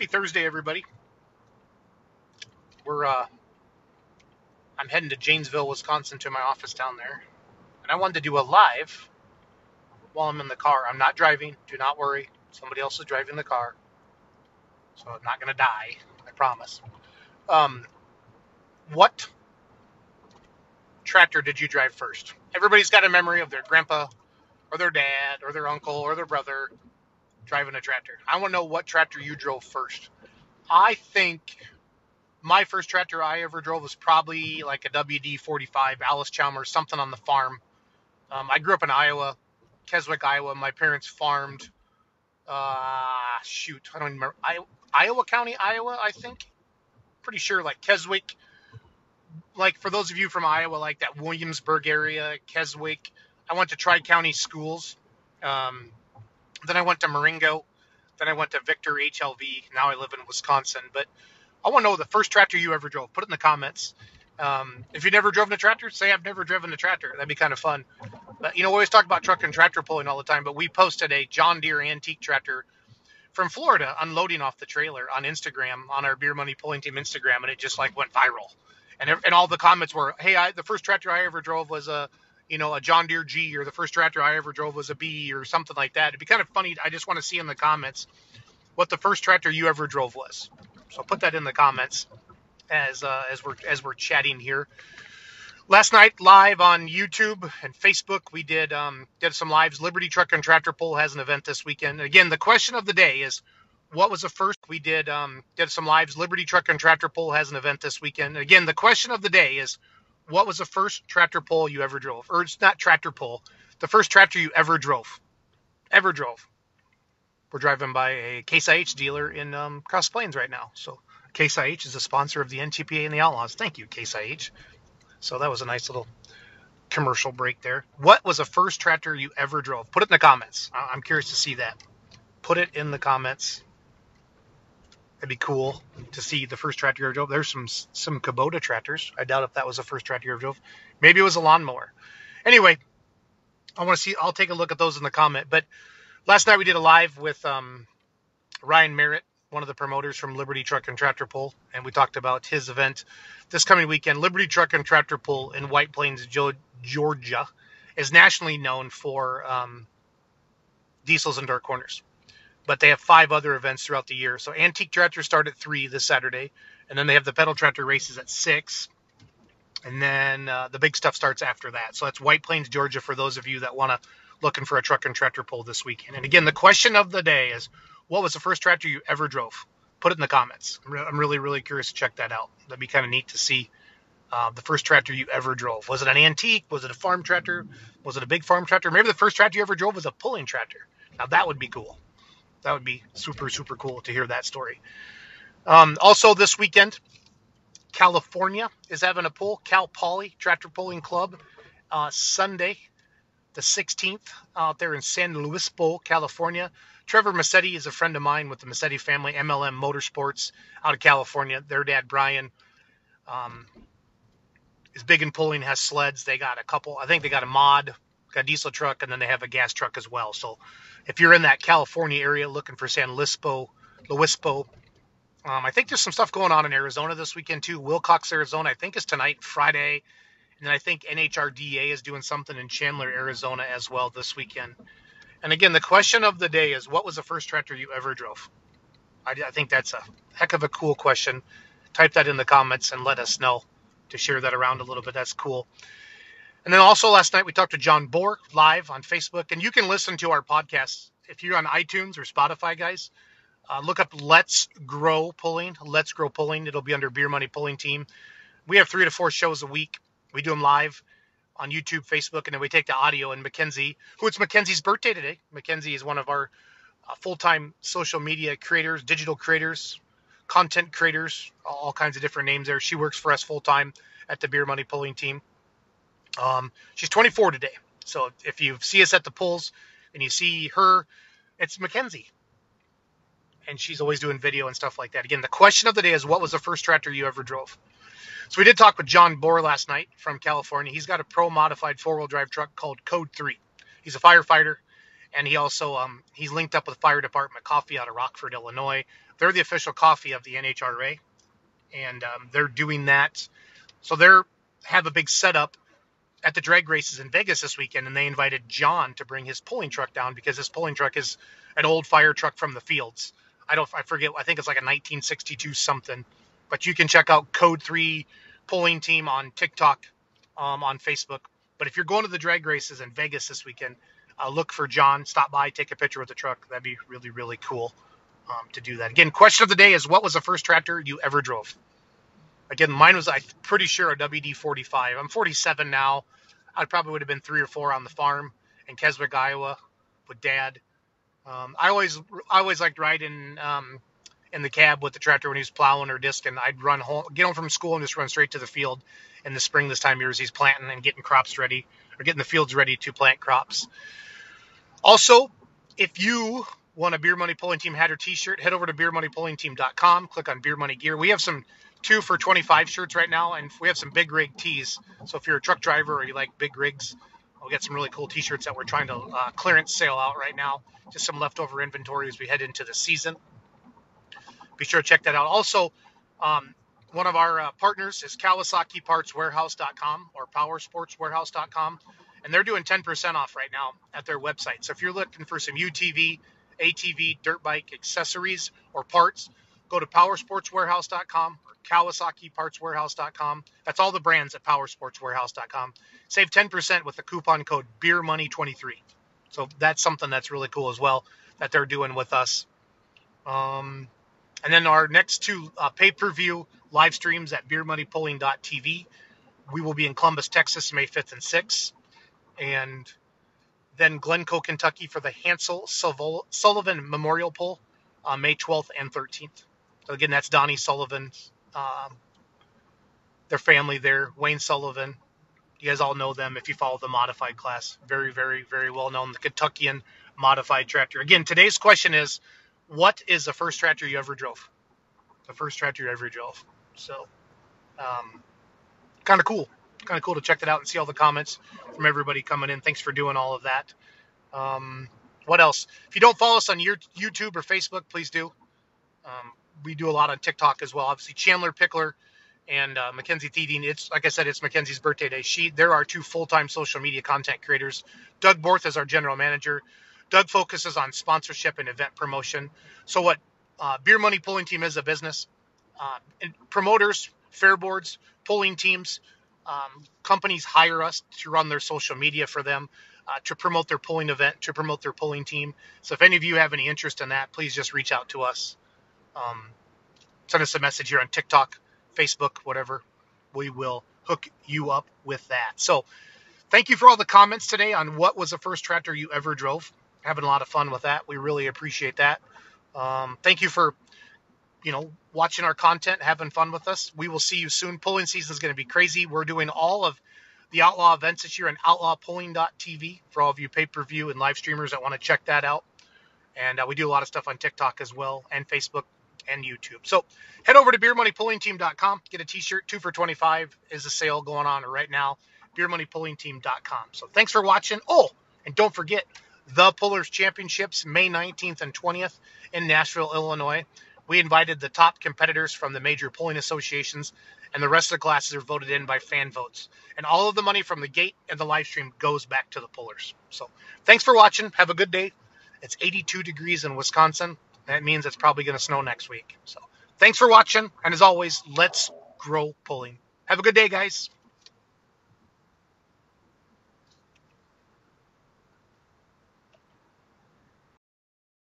Happy Thursday, everybody. I'm heading to Janesville, Wisconsin, to my office down there, and I wanted to do a live while I'm in the car. I'm not driving. Do not worry. Somebody else is driving the car, so I'm not going to die. I promise. What tractor did you drive first? Everybody's got a memory of their grandpa or their dad or their uncle or their brother driving a tractor. I want to know what tractor you drove first. I think my first tractor I ever drove was probably like a WD45, Allis Chalmers, something on the farm. I grew up in Iowa, Keswick, Iowa. My parents farmed, I don't remember, Iowa County, Iowa, I think. Pretty sure, like Keswick. Like, for those of you from Iowa, like that Williamsburg area, Keswick. I went to Tri-County schools. Then I went to Marengo. Then I went to Victor, HLV. Now I live in Wisconsin. But I want to know the first tractor you ever drove. Put it in the comments. If you've never driven a tractor, say I've never driven a tractor. That'd be kind of fun. But, you know, we always talk about truck and tractor pulling all the time, but we posted a John Deere antique tractor from Florida unloading off the trailer on Instagram, on our Beer Money Pulling Team Instagram, and it just, like, went viral. And all the comments were, hey, the first tractor I ever drove was a John Deere G, or the first tractor I ever drove was a B, or something like that. It'd be kind of funny. I just want to see in the comments what the first tractor you ever drove was. So put that in the comments as we're chatting here. Last night, live on YouTube and Facebook, we did some lives. Liberty Truck and Tractor Pull has an event this weekend. Again, the question of the day is, what was the first? We did some lives. Liberty Truck and Tractor Pull has an event this weekend. Again, the question of the day is, what was the first tractor pull you ever drove? Or it's not tractor pull, the first tractor you ever drove. We're driving by a Case IH dealer in Cross Plains right now. So Case IH is a sponsor of the NTPA and the Outlaws. Thank you, Case IH. So that was a nice little commercial break there. What was the first tractor you ever drove? Put it in the comments. I'm curious to see that. Put it in the comments. That'd be cool to see the first tractor you ever drove. There's some Kubota tractors. I doubt if that was the first tractor you ever drove. Maybe it was a lawnmower. Anyway, I want to see. I'll take a look at those in the comment. But last night we did a live with Ryan Merritt, one of the promoters from Liberty Truck and Tractor Pull, and we talked about his event this coming weekend. Liberty Truck and Tractor Pull in White Plains, Georgia, is nationally known for diesels and dirt corners. But they have 5 other events throughout the year. So antique tractors start at 3 this Saturday, and then they have the pedal tractor races at 6, and then the big stuff starts after that. So that's White Plains, Georgia, for those of you that want to looking for a truck and tractor pull this weekend. And again, the question of the day is, what was the first tractor you ever drove? Put it in the comments. I'm really, really curious to check that out. That'd be kind of neat to see the first tractor you ever drove. Was it an antique? Was it a farm tractor? Was it a big farm tractor? Maybe the first tractor you ever drove was a pulling tractor. Now that would be cool. That would be super, super cool to hear that story. Also this weekend, California is having a pull. Cal Poly Tractor Pulling Club, Sunday the 16th out there in San Luis Obispo, California. Trevor Massetti is a friend of mine with the Massetti family, MLM Motorsports out of California. Their dad, Brian, is big in pulling, has sleds. They got a couple. I think they got a mod, got a diesel truck, and then they have a gas truck as well. So if you're in that California area looking for San Luis Obispo, I think there's some stuff going on in Arizona this weekend too. Wilcox, Arizona, I think is tonight, Friday. And then I think NHRDA is doing something in Chandler, Arizona as well this weekend. And again, the question of the day is, what was the first tractor you ever drove? I think that's a heck of a cool question. Type that in the comments and let us know to share that around a little bit. That's cool. And then also last night we talked to John Bork live on Facebook. And you can listen to our podcasts if you're on iTunes or Spotify, guys. Look up Let's Grow Pulling. Let's Grow Pulling. It'll be under Beer Money Pulling Team. We have 3 to 4 shows a week. We do them live on YouTube, Facebook, and then we take the audio. And Mackenzie, it's Mackenzie's birthday today. Mackenzie is one of our full-time social media creators, digital creators, content creators, all kinds of different names there. She works for us full-time at the Beer Money Pulling Team. She's 24 today. So if you see us at the pulls and you see her, it's Mackenzie. And she's always doing video and stuff like that. Again, the question of the day is, what was the first tractor you ever drove? So we did talk with John Bork last night from California. He's got a pro-modified 4-wheel drive truck called Code 3. He's a firefighter, And he also, he's linked up with Fire Department Coffee out of Rockford, Illinois. They're the official coffee of the NHRDA, and they're doing that. So they're have a big setup at the drag races in Vegas this weekend, and they invited John to bring his pulling truck down because his pulling truck is an old fire truck from the fields. I forget. I think it's like a 1962 something. But you can check out Code 3 Pulling Team on TikTok, on Facebook. But if you're going to the drag races in Vegas this weekend, look for John. Stop by, take a picture with the truck. That'd be really, really cool to do that. Again, question of the day is, what was the first tractor you ever drove? Again, mine was, I'm pretty sure, a WD45. I'm 47 now. I probably would have been 3 or 4 on the farm in Keswick, Iowa, with Dad. I always liked riding in the cab with the tractor when he was plowing or disking. I'd run home, get home from school, and just run straight to the field in the spring this time of year as he's planting and getting crops ready, or getting the fields ready to plant crops. Also, if you want a Beer Money Pulling Team hat or t-shirt, head over to beermoneypullingteam.com, click on Beer Money Gear. We have some 2 for $25 shirts right now, and we have some big rig tees. So if you're a truck driver or you like big rigs, we'll get some really cool t-shirts that we're trying to clearance sale out right now. Just some leftover inventory as we head into the season. Be sure to check that out. Also, one of our partners is KawasakiPartsWarehouse.com or PowersportsWarehouse.com, and they're doing 10% off right now at their website. So if you're looking for some UTV, ATV, dirt bike accessories or parts, go to PowersportsWarehouse.com or KawasakiPartsWarehouse.com. That's all the brands at PowersportsWarehouse.com. Save 10% with the coupon code BEERMONEY23. So that's something that's really cool as well that they're doing with us. And then our next 2 pay-per-view live streams at beermoneypulling.tv. We will be in Columbus, Texas, May 5th and 6th. And then Glencoe, Kentucky for the Hansel Sullivan Memorial Pull on May 12th and 13th. So, again, that's Donnie Sullivan, their family there, Wayne Sullivan. You guys all know them if you follow the modified class. Very, very, very well known, the Kentuckian modified tractor. Again, today's question is, what is the first tractor you ever drove? The first tractor you ever drove. So, kind of cool. Kind of cool to check that out and see all the comments from everybody coming in. Thanks for doing all of that. What else? If you don't follow us on your YouTube or Facebook, please do. We do a lot on TikTok as well. Obviously, Chandler Pickler and Mackenzie Thieding. It's like I said, it's Mackenzie's birthday day. They're our 2 full-time social media content creators. Doug Borth is our general manager. Doug focuses on sponsorship and event promotion. So what Beer Money Pulling Team is a business. And promoters, fair boards, pulling teams, companies hire us to run their social media for them, to promote their pulling event, to promote their pulling team. So if any of you have any interest in that, please just reach out to us. Send us a message here on TikTok, Facebook, whatever. We will hook you up with that. So thank you for all the comments today on what was the first tractor you ever drove. Having a lot of fun with that. We really appreciate that. Thank you for, watching our content, having fun with us. We will see you soon. Pulling season is going to be crazy. We're doing all of the Outlaw events this year on outlawpulling.tv for all of you pay-per-view and live streamers that want to check that out. And we do a lot of stuff on TikTok as well, and Facebook and YouTube. So head over to beermoneypullingteam.com. Get a t-shirt. 2 for $25 is the sale going on right now. beermoneypullingteam.com. So thanks for watching. Oh, and don't forget, the Pullers Championships, May 19th and 20th in Nashville, Illinois. We invited the top competitors from the major pulling associations, and the rest of the classes are voted in by fan votes. And all of the money from the gate and the live stream goes back to the pullers. So thanks for watching. Have a good day. It's 82 degrees in Wisconsin. That means it's probably going to snow next week. So thanks for watching. And as always, let's grow pulling. Have a good day, guys.